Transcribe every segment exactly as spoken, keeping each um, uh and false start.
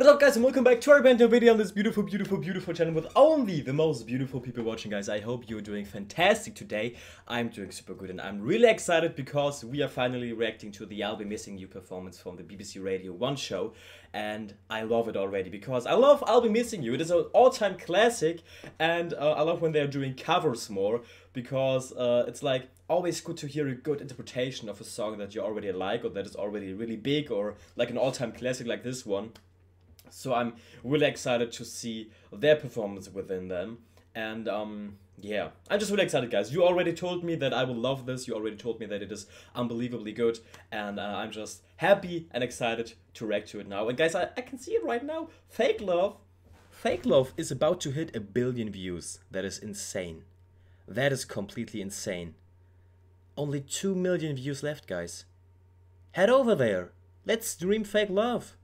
What is up, guys, and welcome back to our brand new video on this beautiful, beautiful, beautiful channel with only the most beautiful people watching, guys. I hope you're doing fantastic today. I'm doing super good, and I'm really excited because we are finally reacting to the I'll Be Missing You performance from the B B C Radio one show, and I love it already because I love I'll Be Missing You. It is an all-time classic, and uh, I love when they're doing covers more because uh, it's like always good to hear a good interpretation of a song that you already like or that is already really big or like an all-time classic like this one. So I'm really excited to see their performance within them, and um, yeah, I'm just really excited, guys. You already told me that I will love this, you already told me that it is unbelievably good, and uh, I'm just happy and excited to react to it now. And guys, I, I can see it right now, Fake Love, Fake Love is about to hit a billion views. That is insane. That is completely insane. Only two million views left, guys. Head over there, let's stream Fake Love.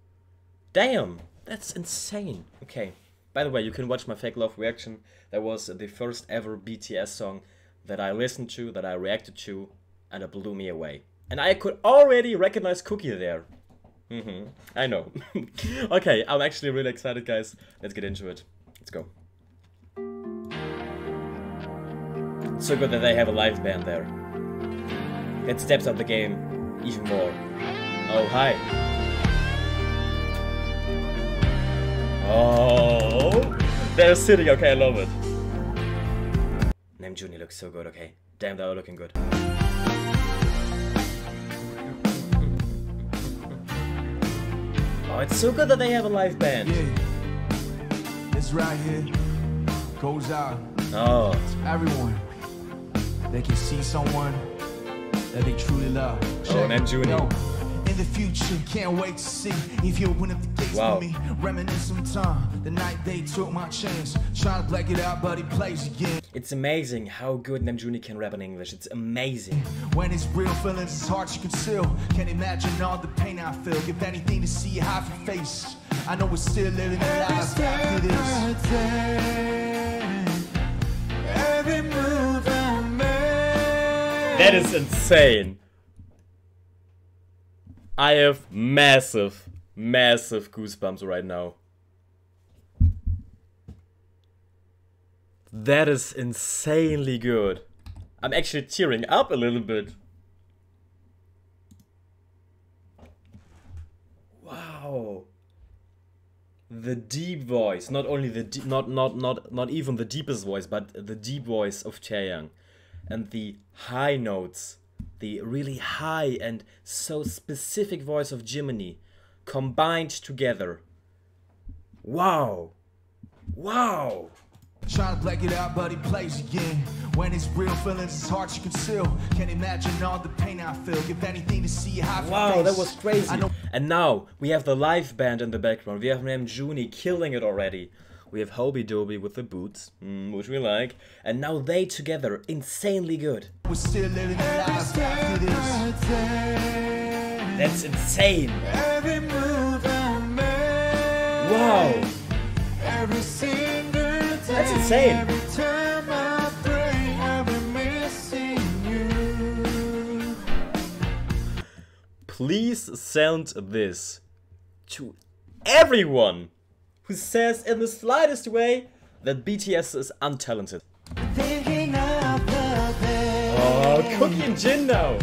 Damn, that's insane. Okay, by the way, you can watch my Fake Love reaction. That was the first ever B T S song that I listened to, that I reacted to, and it blew me away. And I could already recognize Cookie there. Mm-hmm, I know. Okay, I'm actually really excited, guys. Let's get into it. Let's go. So good that they have a live band there. It steps up the game even more. Oh, hi. Oh, they're sitting. Okay, I love it. Nam Juni looks so good. Okay, damn, they are looking good. Oh, it's so good that they have a live band. Yeah. It's right here. Goes out. Oh, everyone. They can see someone that they truly love. Oh, Nam Juni. No. In the future, can't wait to see if you open up the gates wow. for me. Reminisce some time, the night they took my chance. Try to black it out, but it plays again. It's amazing how good Nam Juni can rap in English. It's amazing. When it's real, feelings it's hard to conceal. Can't imagine all the pain I feel. Give anything to see half your face. I know we're still living the lives after this. Every move I make. That is insane. I have massive, massive goosebumps right now. That is insanely good. I'm actually tearing up a little bit. Wow. The deep voice, not only the deep, not not not not even the deepest voice, but the deep voice of Chaeyoung, and the high notes. The really high and so specific voice of Jiminy combined together. Wow. Wow. Trying to black it out, but he plays again. When it's real, feelings it's hard to conceal. Can't imagine all the pain I feel. Give anything to see how. Wow, that was crazy. And now we have the live band in the background. We have Nam Juni killing it already. We have Hobie Dobie with the boots, which we like, and now they together, insanely good. We're still living the life after this. That's insane. Every move I make. Wow. Every single day. That's insane. Every time I pray, I'll be missing you. Please send this to everyone who says in the slightest way that B T S is untalented. Oh, Cookie and Jin now!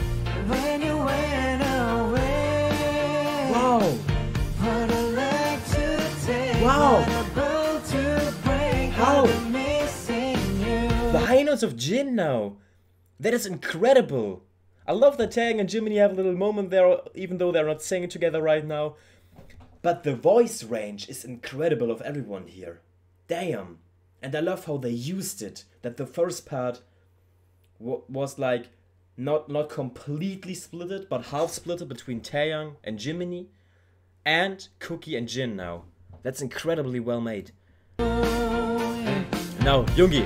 When you went away, wow! But I like to take wow! To break, how? The high notes of Jin now! That is incredible! I love that Tang and Jiminy have a little moment there, even though they're not singing together right now. But the voice range is incredible of everyone here. Damn. And I love how they used it. That the first part was like not not completely splitted, but half splitted between Taeyang and Jiminy and Cookie and Jin now. That's incredibly well made. Now, Yoongi.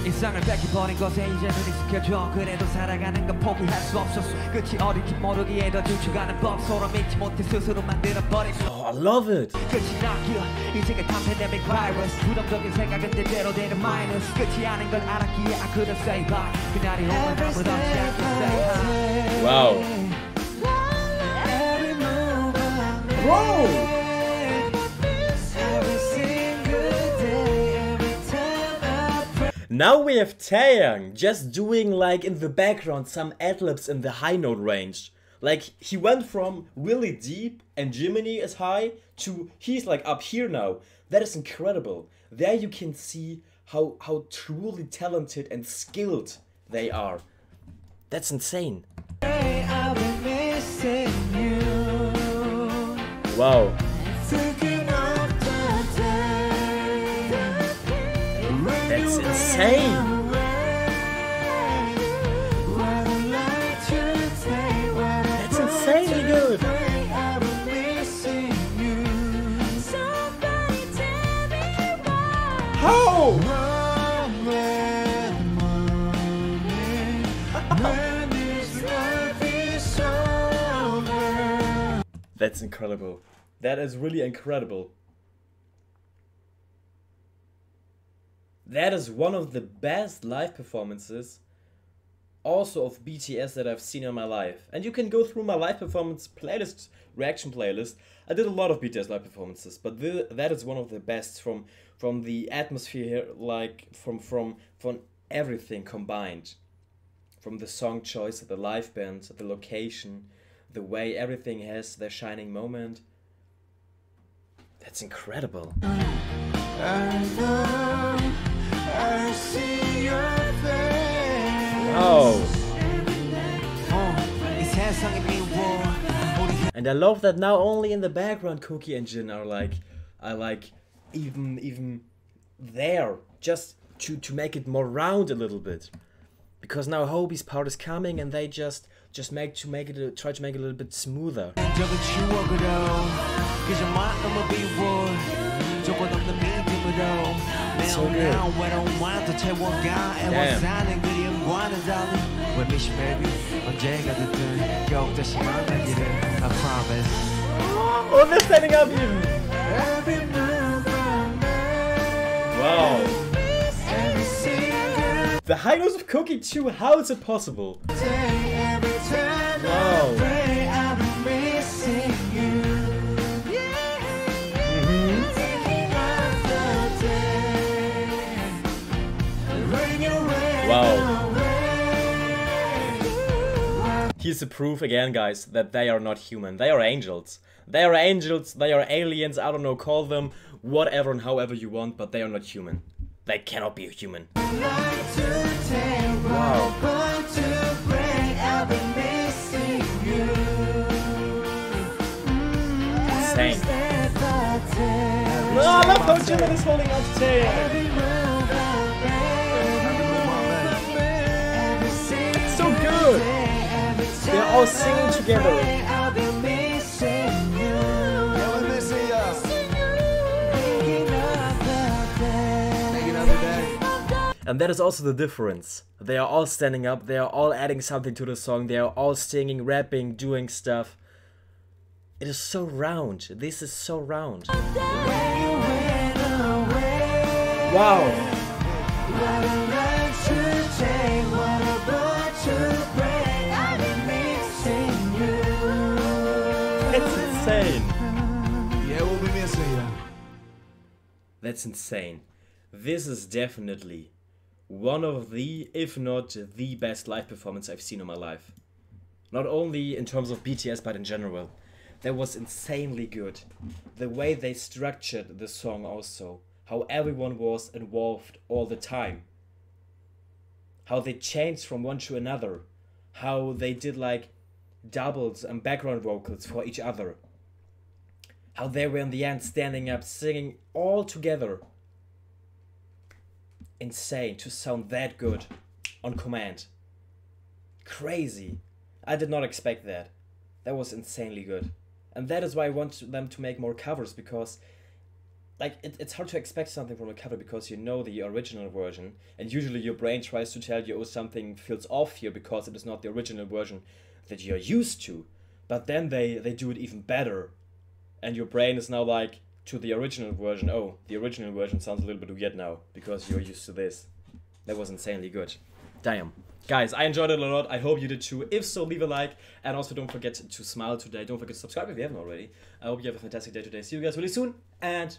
인상을 뺏기버린 것에 이제 눈이 지켜줘 그래도 살아가는 건 포기할 수 없었어 끝이 어딘지 모르기에 더 주축하는 법 서로 믿지 못해 스스로 만들어버린 Oh, I love it! 끝이 나기어 이제가 다 pandemic virus 부정적인 생각은 대대로 되는 마이너스 끝이 아닌 걸 알았기에 I couldn't say bye 그날이 오면 아무도 없이 I could say hi Wow! Wow! Now we have Taeyang just doing, like, in the background some ad-libs in the high note range. Like, he went from really deep and Jiminy is high to he's like up here now. That is incredible. There you can see how how truly talented and skilled they are. That's insane. Hey, I've been missing you. Wow. That's insane. Insanely good. How? That's incredible. That is really incredible. That is one of the best live performances also of B T S that I've seen in my life. And you can go through my live performance playlist, reaction playlist. I did a lot of B T S live performances, but th that is one of the best from from the atmosphere here, like from from from everything combined, from the song choice, the live band, the location, the way everything has their shining moment. That's incredible. I know, I see your face. Oh. And I love that now only in the background Cookie and Jin are like, I like even even there, just to, to make it more round a little bit. Because now Hobi's part is coming and they just just make to make it a, try to make it a little bit smoother. It's so good. Damn. Oh, they're standing up even. Wow. The high notes of Cookie too, how is it possible? Wow. Here's the proof again, guys, that they are not human. They are angels. They are angels, they are aliens, I don't know, call them whatever and however you want, but they are not human. They cannot be human. Wow. Insane. No, I love how Jimin is holding up today. It's so good. They're all singing together. I'll be missing you. I'll be missing you. And that is also the difference. They are all standing up. They are all adding something to the song. They are all singing, rapping, doing stuff. It is so round. This is so round. Wow. Yeah, we'll be missing you. That's insane. This is definitely one of the, if not the best live performance I've seen in my life. Not only in terms of B T S, but in general. That was insanely good. The way they structured the song also. How everyone was involved all the time. How they changed from one to another. How they did like doubles and background vocals for each other. How they were in the end standing up, singing all together. Insane to sound that good on command. Crazy. I did not expect that. That was insanely good. And that is why I want them to make more covers, because like it, it's hard to expect something from a cover because you know the original version, and usually your brain tries to tell you, oh, something feels off here because it is not the original version that you're used to. But then they, they do it even better. And your brain is now like, to the original version, oh, the original version sounds a little bit weird now, because you're used to this. That was insanely good. Damn. Guys, I enjoyed it a lot. I hope you did too. If so, leave a like. And also don't forget to smile today. Don't forget to subscribe if you haven't already. I hope you have a fantastic day today. See you guys really soon. And...